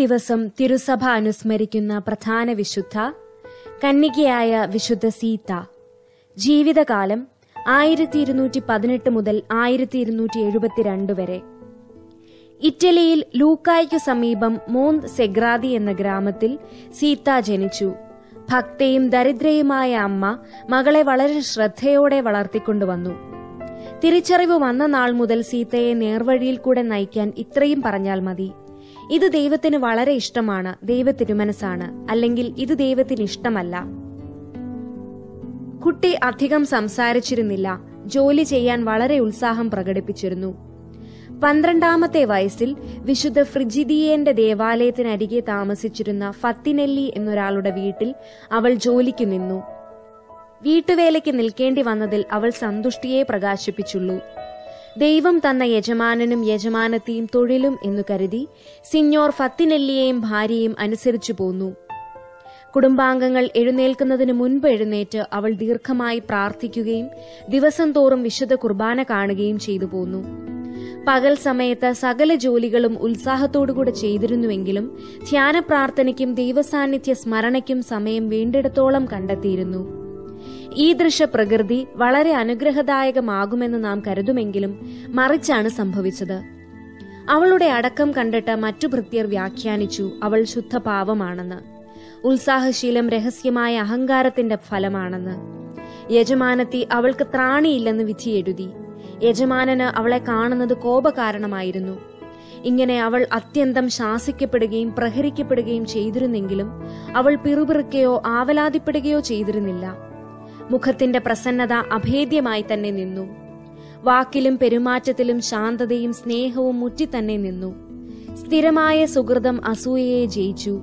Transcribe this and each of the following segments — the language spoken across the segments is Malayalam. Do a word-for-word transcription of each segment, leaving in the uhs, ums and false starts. ദിവസം തിരുസഭ അനുസ്മരിക്കുന്ന പ്രധാന വിശുദ്ധ കന്യകയായ വിശുദ്ധ സീത. ജീവിതകാലം ആയിരത്തി ഇരുന്നൂറ്റി പതിനെട്ട് മുതൽ ആയിരത്തി ഇരുന്നൂറ്റി എഴുപത്തിരണ്ട് വരെ. ഇറ്റലിയിൽ ലൂക്കായ്ക്കു സമീപം മോന്ത് സെഗ്രാദി എന്ന ഗ്രാമത്തിൽ സീത ജനിച്ചു. ഭക്തയും ദരിദ്രയുമായ അമ്മ മകളെ വളരെ ശ്രദ്ധയോടെ വളർത്തിക്കൊണ്ടുവന്നു. തിരിച്ചറിവ് വന്ന നാൾ മുതൽ സീതയെ നേർവഴിയിൽ കൂടെ നയിക്കാൻ ഇത്രയും പറഞ്ഞാൽ മതി. ഇത് ദൈവത്തിന് വളരെ ഇഷ്ടമാണ്, ദൈവത്തിരുമനസാണ്, അല്ലെങ്കിൽ ഇത് ദൈവത്തിന് ഇഷ്ടമല്ല. കുട്ടി അധികം സംസാരിച്ചിരുന്നില്ല. ജോലി ചെയ്യാൻ വളരെ ഉത്സാഹം പ്രകടിപ്പിച്ചിരുന്നു. പന്ത്രണ്ടാമത്തെ വയസ്സിൽ വിശുദ്ധ ഫ്രിജിദിയേന്റെ ദേവാലയത്തിനരികെ താമസിച്ചിരുന്ന ഫത്തിനെല്ലി എന്നൊരാളുടെ വീട്ടിൽ അവൾ ജോലിക്ക് നിന്നു. വീട്ടുവേലയ്ക്ക് നിൽക്കേണ്ടി വന്നതിൽ അവൾ സന്തുഷ്ടിയെ പ്രകാശിപ്പിച്ചുള്ളൂ. ദൈവം തന്ന യജമാനനും യജമാനത്തെയും തൊഴിലും എന്നു കരുതി സിഞ്ഞോർ ഫത്തിനെല്ലിയെയും ഭാര്യയും അനുസരിച്ചു പോന്നു. കുടുംബാംഗങ്ങൾ എഴുന്നേൽക്കുന്നതിന് മുൻപ് എഴുന്നേറ്റ് അവൾ ദീർഘമായി പ്രാർത്ഥിക്കുകയും ദിവസം തോറും വിശുദ്ധ കുർബാന കാണുകയും ചെയ്തു പോന്നു. പകൽ സമയത്ത് സകല ജോലികളും ഉത്സാഹത്തോടുകൂടെ ചെയ്തിരുന്നുവെങ്കിലും ധ്യാനപ്രാർത്ഥനയ്ക്കും ദൈവസാന്നിധ്യ സ്മരണയ്ക്കും സമയം വേണ്ടിടത്തോളം കണ്ടെത്തിയിരുന്നു. ഈ ദൃശ്യപ്രകൃതി വളരെ അനുഗ്രഹദായകമാകുമെന്ന് നാം കരുതുമെങ്കിലും മറിച്ചാണ് സംഭവിച്ചത്. അവളുടെ അടക്കം കണ്ടിട്ട് മറ്റു ഭൃത്യർ വ്യാഖ്യാനിച്ചു അവൾ ശുദ്ധപാവമാണെന്ന്, ഉത്സാഹശീലം രഹസ്യമായ അഹങ്കാരത്തിന്റെ ഫലമാണെന്ന്. യജമാനത്തി അവൾക്ക് ത്രാണിയില്ലെന്ന് വിധിയെഴുതി. യജമാനന് അവളെ കാണുന്നത് കോപകാരണമായിരുന്നു. ഇങ്ങനെ അവൾ അത്യന്തം ശാസിക്കപ്പെടുകയും പ്രഹരിക്കപ്പെടുകയും ചെയ്തിരുന്നെങ്കിലും അവൾ പിറുപിറുക്കുകയോ ആവലാതിപ്പെടുകയോ ചെയ്തിരുന്നില്ല. മുഖത്തിന്റെ പ്രസന്നത അഭേദ്യമായി തന്നെ നിന്നു. വാക്കിലും പെരുമാറ്റത്തിലും ശാന്തതയും സ്നേഹവും മുറ്റി തന്നെ നിന്നു. സ്ഥിരമായ സുഹൃതം അസൂയയെ ജയിച്ചു.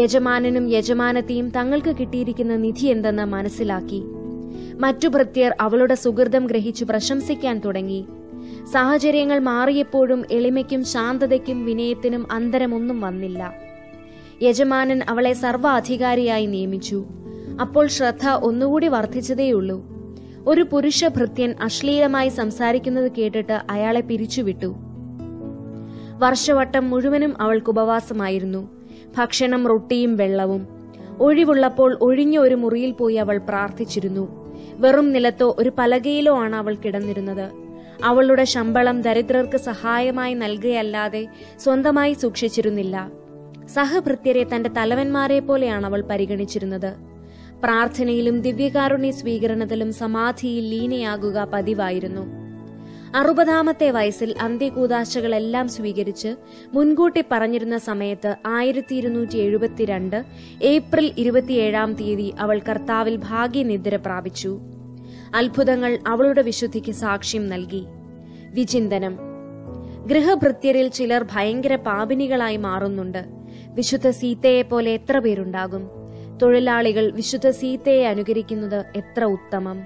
യജമാനനും യജമാനത്തെയും തങ്ങൾക്ക് കിട്ടിയിരിക്കുന്ന നിധി എന്തെന്ന് മനസ്സിലാക്കി. മറ്റു ഭൃത്യർ അവളുടെ സുഹൃതം ഗ്രഹിച്ചു പ്രശംസിക്കാൻ തുടങ്ങി. സാഹചര്യങ്ങൾ മാറിയപ്പോഴും എളിമയ്ക്കും ശാന്തതയ്ക്കും വിനയത്തിനും അന്തരമൊന്നും വന്നില്ല. യജമാനൻ അവളെ സർവാധികാരിയായി നിയമിച്ചു. അപ്പോൾ ശ്രദ്ധ ഒന്നുകൂടി വർദ്ധിച്ചതേയുള്ളൂ. ഒരു പുരുഷ ഭൃത്യൻ അശ്ലീലമായി സംസാരിക്കുന്നത് കേട്ടിട്ട് അയാളെ പിരിച്ചുവിട്ടു. വർഷവട്ടം മുഴുവനും അവൾക്ക് ഉപവാസമായിരുന്നു. ഭക്ഷണം റൊട്ടിയും വെള്ളവും. ഒഴിവുള്ളപ്പോൾ ഒഴിഞ്ഞ ഒരു മുറിയിൽ പോയി അവൾ പ്രാർത്ഥിച്ചിരുന്നു. വെറും നിലത്തോ ഒരു പലകയിലോ ആണ് അവൾ കിടന്നിരുന്നത്. അവളുടെ ശമ്പളം ദരിദ്രർക്ക് സഹായമായി നൽകുകയല്ലാതെ സ്വന്തമായി സൂക്ഷിച്ചിരുന്നില്ല. സഹഭൃത്യരെ തന്റെ തലവന്മാരെ പോലെയാണ് അവൾ പരിഗണിച്ചിരുന്നത്. പ്രാർത്ഥനയിലും ദിവ്യകാരുണ്യ സ്വീകരണത്തിലും സമാധിയിൽ ലീനയാകുക പതിവായിരുന്നു. അറുപതാമത്തെ വയസ്സിൽ അന്ത്യകൂദാശകളെല്ലാം സ്വീകരിച്ച് മുൻകൂട്ടി പറഞ്ഞിരുന്ന സമയത്ത് ആയിരത്തി ഇരുന്നൂറ്റി എഴുപത്തിരണ്ട് ഏപ്രിൽ ഇരുപത്തിയേഴാം തീയതി അവൾ കർത്താവിൽ ഭാഗ്യനിദ്ര പ്രാപിച്ചു. അത്ഭുതങ്ങൾ അവളുടെ വിശുദ്ധിക്ക് സാക്ഷ്യം നൽകി. വിചിന്തനം: ഗൃഹഭൃത്യരിൽ ചിലർ ഭയങ്കര പാപിനികളായി മാറുന്നുണ്ട്. വിശുദ്ധ സീതയെ പോലെ എത്ര പേരുണ്ടാകും? തൊഴിലാളികൾ വിശുദ്ധ സീതയെ അനുകരിക്കുന്നത് എത്ര ഉത്തമം!